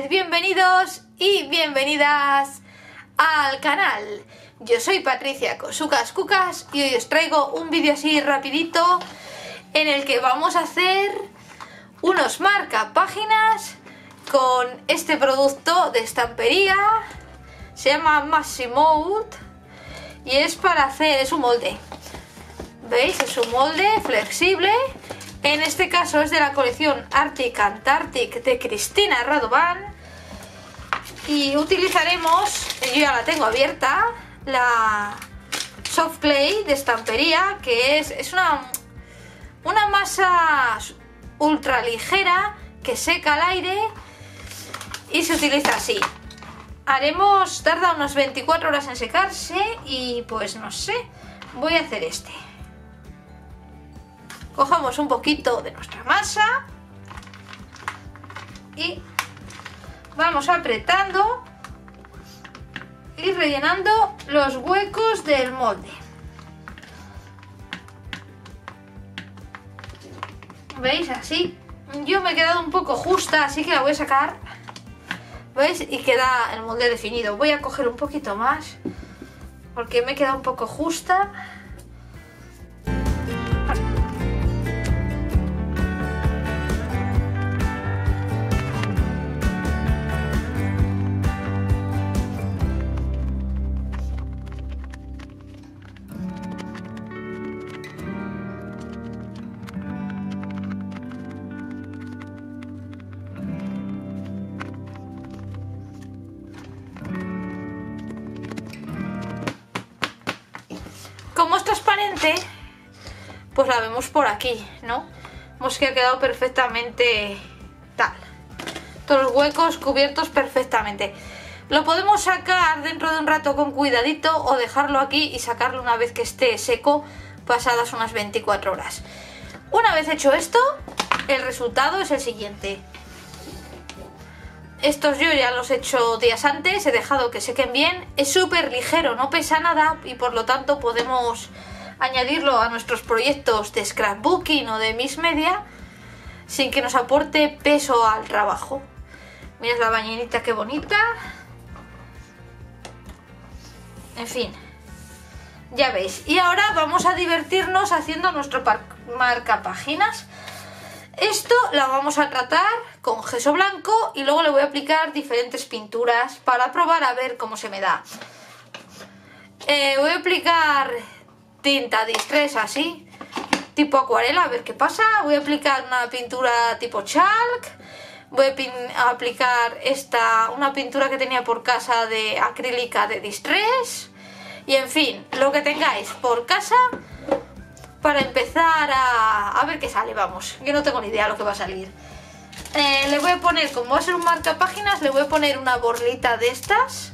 estáis bienvenidos y bienvenidas al canal. Yo soy Patricia Cosucas Cucas y hoy os traigo un vídeo así rapidito en el que vamos a hacer unos marcapáginas con este producto de Stamperia. Se llama Maxi Mold y es para hacer, es un molde, ¿veis? Es un molde flexible. En este caso es de la colección Arctic Antarctic de Cristina Radovan. Y utilizaremos, yo ya la tengo abierta, la soft clay de Stamperia, que es una masa ultra ligera que seca al aire y se utiliza así. Haremos, tarda unas 24 horas en secarse y pues no sé, voy a hacer este. Cogemos un poquito de nuestra masa y vamos apretando y rellenando los huecos del molde. ¿Veis? Así. Yo me he quedado un poco justa, así que la voy a sacar. ¿Veis? Y queda el molde definido. Voy a coger un poquito más porque me he quedado un poco justa. Como es transparente, pues la vemos por aquí, ¿no? Hemos quedado perfectamente tal. Todos los huecos cubiertos perfectamente. Lo podemos sacar dentro de un rato con cuidadito o dejarlo aquí y sacarlo una vez que esté seco, pasadas unas 24 horas. Una vez hecho esto, el resultado es el siguiente. Estos yo ya los he hecho días antes, he dejado que sequen bien. Es súper ligero, no pesa nada y por lo tanto podemos añadirlo a nuestros proyectos de scrapbooking o de Miss Media sin que nos aporte peso al trabajo. Mirad la bañerita, qué bonita. En fin, ya veis. Y ahora vamos a divertirnos haciendo nuestro marcapáginas. Esto la vamos a tratar con gesso blanco y luego le voy a aplicar diferentes pinturas para probar a ver cómo se me da. Voy a aplicar tinta distress así, tipo acuarela, a ver qué pasa. Voy a aplicar una pintura tipo chalk. Voy a aplicar una pintura que tenía por casa de acrílica de distress. Y en fin, lo que tengáis por casa, para empezar a ver qué sale, vamos. Yo no tengo ni idea lo que va a salir. Le voy a poner, como va a ser un marcapáginas, le voy a poner una borlita de estas.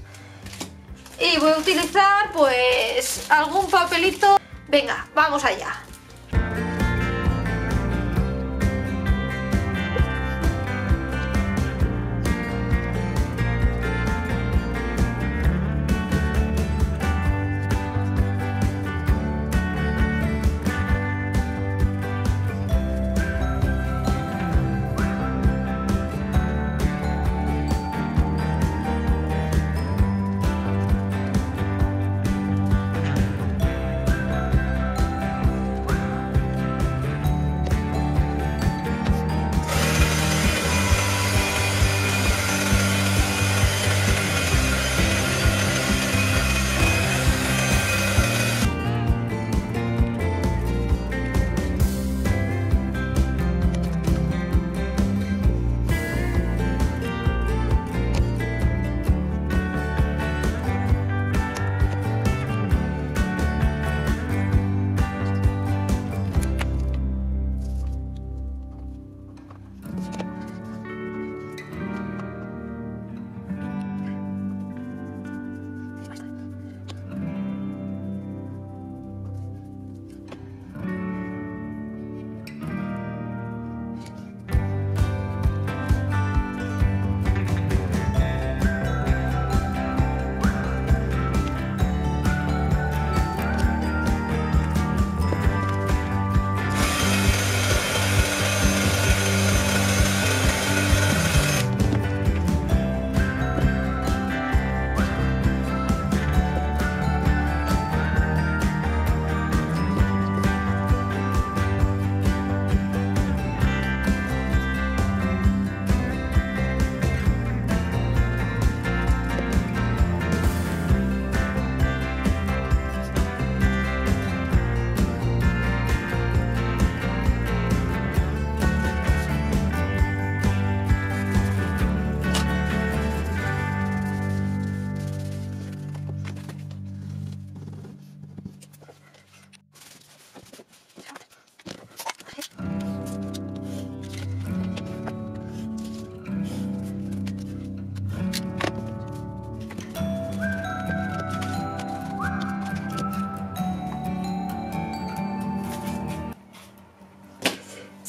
Y voy a utilizar, pues, algún papelito. Venga, vamos allá.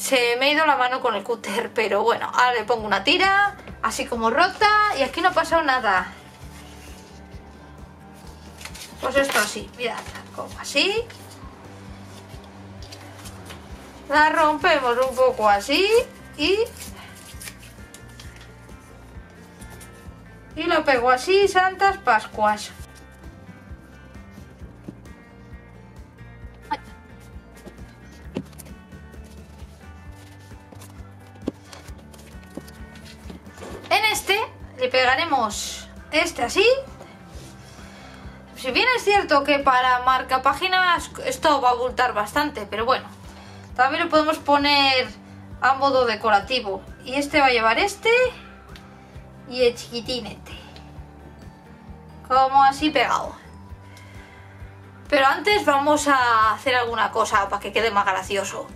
Se me ha ido la mano con el cúter, pero bueno, ahora le pongo una tira, así como rota, y aquí no ha pasado nada. Pues esto así, mirad, como así. La rompemos un poco así y lo pego así, Santas Pascuas. En este le pegaremos este así. Si bien es cierto que para marca páginas esto va a abultar bastante, pero bueno, también lo podemos poner a modo decorativo. Y este va a llevar este y el chiquitinete, como así pegado. Pero antes vamos a hacer alguna cosa para que quede más gracioso.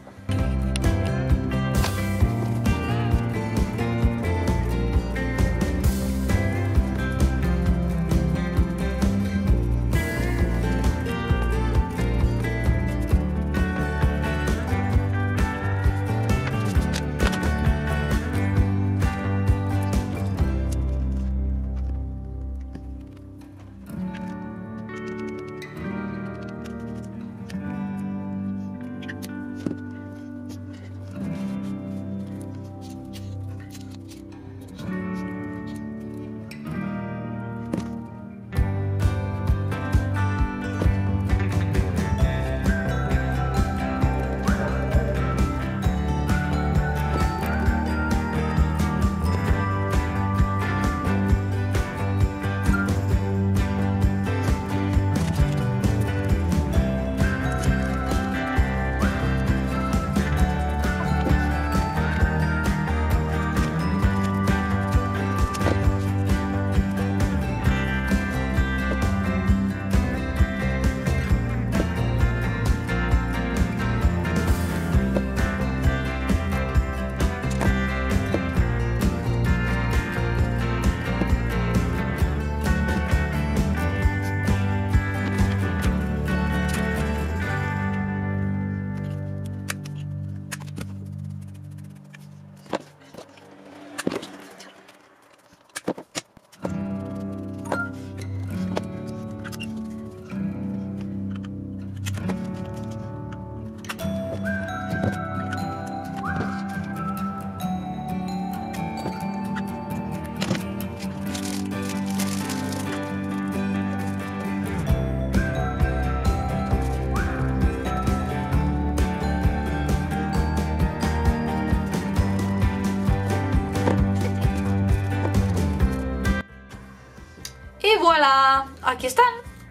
¡Hola! Aquí están,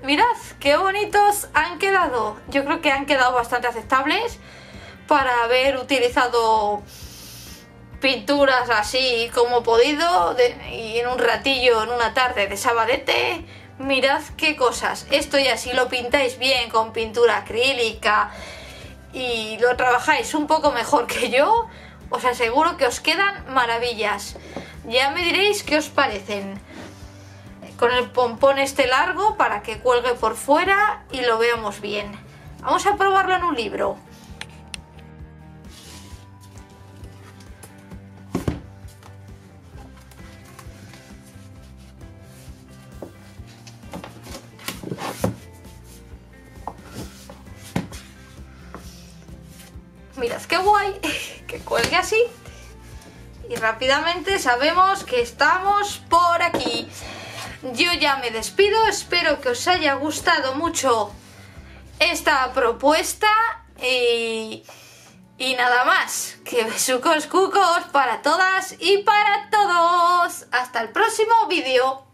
mirad qué bonitos han quedado. Yo creo que han quedado bastante aceptables para haber utilizado pinturas así como he podido y en un ratillo, en una tarde de sabadete. Mirad qué cosas. Esto ya si lo pintáis bien con pintura acrílica y lo trabajáis un poco mejor que yo, os aseguro que os quedan maravillas. Ya me diréis qué os parecen. Con el pompón este largo para que cuelgue por fuera y lo veamos bien. Vamos a probarlo en un libro. Mirad qué guay, que cuelgue así. Y rápidamente sabemos que estamos por aquí. Yo ya me despido, espero que os haya gustado mucho esta propuesta y nada más, que besucos cucos para todas y para todos. Hasta el próximo vídeo.